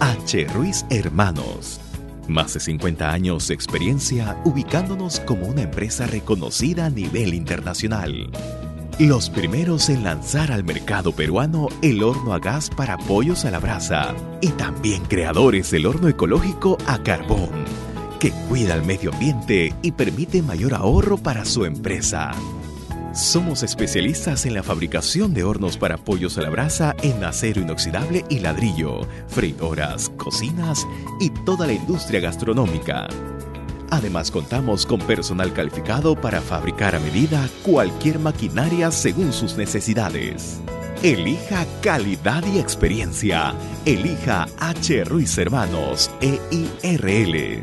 H. Ruiz Hermanos. Más de 50 años de experiencia ubicándonos como una empresa reconocida a nivel internacional. Los primeros en lanzar al mercado peruano el horno a gas para pollos a la brasa y también creadores del horno ecológico a carbón, que cuida el medio ambiente y permite mayor ahorro para su empresa. Somos especialistas en la fabricación de hornos para pollos a la brasa en acero inoxidable y ladrillo, freidoras, cocinas y toda la industria gastronómica. Además, contamos con personal calificado para fabricar a medida cualquier maquinaria según sus necesidades. Elija calidad y experiencia. Elija H. Ruiz Hermanos E.I.R.L.